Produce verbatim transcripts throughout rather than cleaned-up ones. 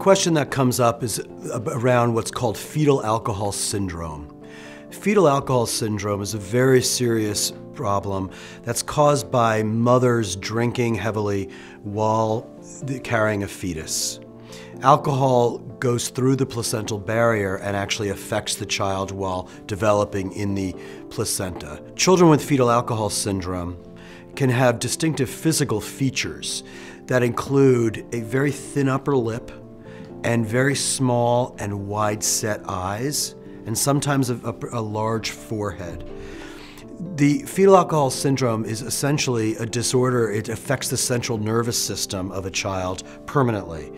question that comes up is around what's called fetal alcohol syndrome. Fetal alcohol syndrome is a very serious problem that's caused by mothers drinking heavily while carrying a fetus. Alcohol goes through the placental barrier and actually affects the child while developing in the placenta. Children with fetal alcohol syndrome can have distinctive physical features that include a very thin upper lip and very small and wide-set eyes, and sometimes a, a large forehead. The fetal alcohol syndrome is essentially a disorder. It affects the central nervous system of a child permanently.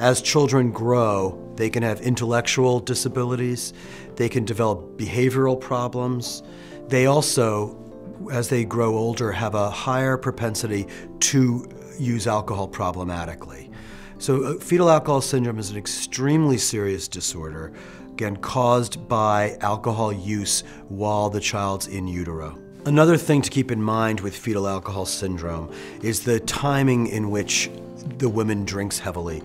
As children grow, they can have intellectual disabilities, they can develop behavioral problems. They also, as they grow older, have a higher propensity to use alcohol problematically. So uh, fetal alcohol syndrome is an extremely serious disorder, again, caused by alcohol use while the child's in utero. Another thing to keep in mind with fetal alcohol syndrome is the timing in which the woman drinks heavily.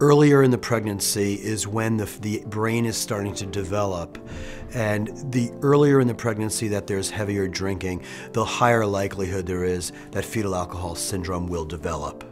Earlier in the pregnancy is when the, the brain is starting to develop, and the earlier in the pregnancy that there's heavier drinking, the higher likelihood there is that fetal alcohol syndrome will develop.